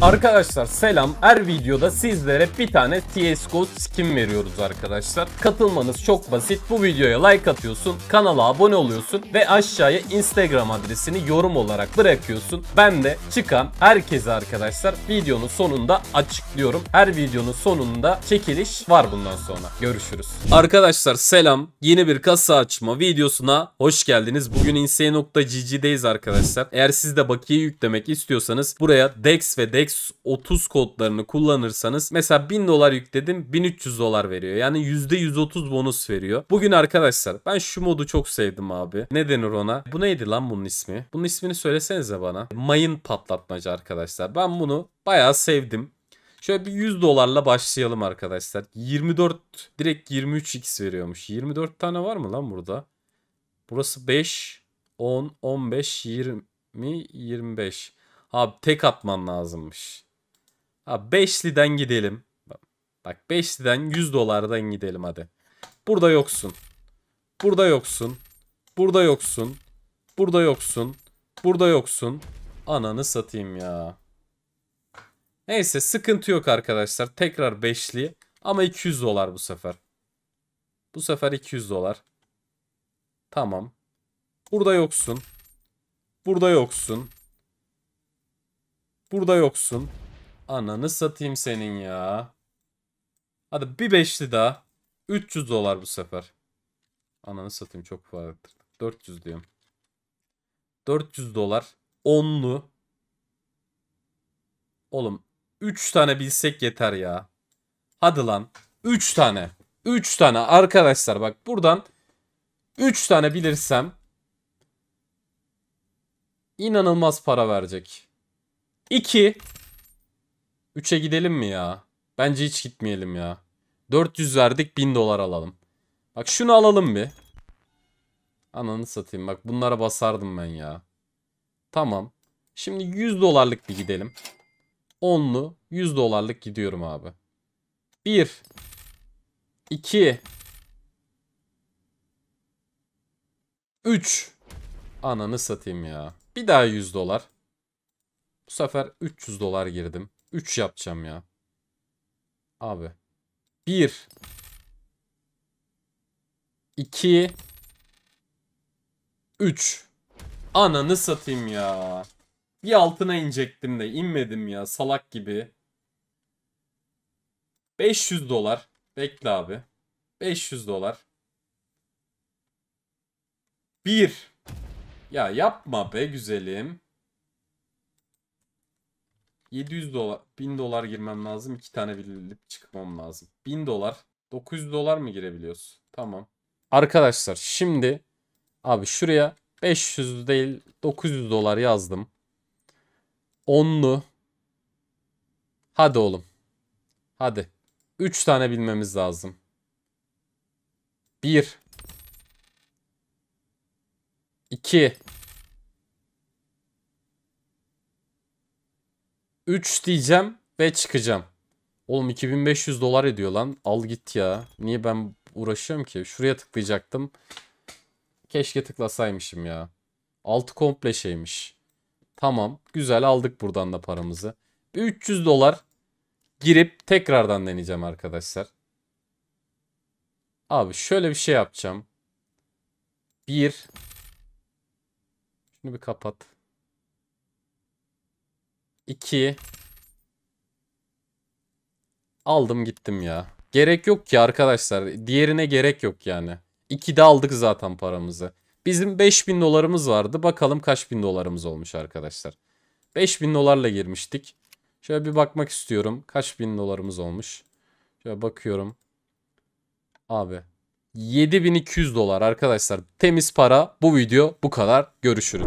Arkadaşlar selam. Her videoda sizlere bir tane CSGO skin veriyoruz arkadaşlar. Katılmanız çok basit. Bu videoya like atıyorsun, kanala abone oluyorsun ve aşağıya Instagram adresini yorum olarak bırakıyorsun. Ben de çıkan herkese arkadaşlar videonun sonunda açıklıyorum. Her videonun sonunda çekiliş var bundan sonra. Görüşürüz. Arkadaşlar selam. Yeni bir kasa açma videosuna hoş geldiniz. Bugün insane.gg'deyiz arkadaşlar. Eğer siz de bakiye yüklemek istiyorsanız buraya DEX ve DEX30 kodlarını kullanırsanız mesela 1000 dolar yükledim, 1300 dolar veriyor. Yani %130 bonus veriyor. Bugün arkadaşlar ben şu modu çok sevdim abi. Ne denir ona? Bu neydi lan bunun ismi? Bunun ismini söylesenize bana. Mayın patlatmacı arkadaşlar. Ben bunu bayağı sevdim. Şöyle bir 100 dolarla başlayalım arkadaşlar. 24 direkt 23x veriyormuş. 24 tane var mı lan burada? Burası 5, 10, 15, 20, 25. Abi tek atman lazımmış. Abi 5'liden gidelim. Bak 5'liden 100 dolardan gidelim hadi. Burada yoksun. Burada yoksun. Burada yoksun. Burada yoksun. Burada yoksun. Ananı satayım ya. Neyse sıkıntı yok arkadaşlar. Tekrar 5'li ama 200 dolar bu sefer. Bu sefer 200 dolar. Tamam. Burada yoksun. Burada yoksun. Burada yoksun. Ananı satayım senin ya. Hadi bir 5'li daha. 300 dolar bu sefer. Ananı satayım çok fazla. 400 diyorum. 400 dolar. 10'lu. Oğlum 3 tane bilsek yeter ya. Hadi lan. 3 tane. 3 tane arkadaşlar bak buradan 3 tane bilirsem inanılmaz para verecek. 2 3'e gidelim mi ya? Bence hiç gitmeyelim ya. 400 verdik 1000 dolar alalım. Bak şunu alalım bir. Ananı satayım bak bunlara basardım ben ya. Tamam. Şimdi 100 dolarlık bir gidelim. 10'lu 100 dolarlık gidiyorum abi. 1 2 3 Ananı satayım ya. Bir daha 100 dolar. Bu sefer 300 dolar girdim. 3 yapacağım ya. Abi. 1 2 3 Ananı satayım ya. Bir altına inecektim de inmedim ya salak gibi. 500 dolar. Bekle abi. 500 dolar. 1 Ya yapma be güzelim. 700 dolar, 1000 dolar girmem lazım. 2 tane bilip çıkmam lazım. 1000 dolar, 900 dolar mı girebiliyoruz? Tamam. Arkadaşlar şimdi abi şuraya 500 değil 900 dolar yazdım. 10'lu. Hadi oğlum. Hadi. 3 tane bilmemiz lazım. 1 2 3 diyeceğim ve çıkacağım. Oğlum 2500 dolar ediyor lan. Al git ya. Niye ben uğraşıyorum ki? Şuraya tıklayacaktım. Keşke tıklasaymışım ya. Altı komple şeymiş. Tamam. Güzel aldık buradan da paramızı. 300 dolar girip tekrardan deneyeceğim arkadaşlar. Abi şöyle bir şey yapacağım. 1 Şunu bir kapat. 2 Aldım gittim ya. Gerek yok ki arkadaşlar. Diğerine gerek yok yani. 2'de aldık zaten paramızı. Bizim 5000 dolarımız vardı. Bakalım kaç bin dolarımız olmuş arkadaşlar. 5000 dolarla girmiştik. Şöyle bir bakmak istiyorum. Kaç bin dolarımız olmuş. Şöyle bakıyorum. Abi. 7200 dolar arkadaşlar. Temiz para. Bu video bu kadar. Görüşürüz.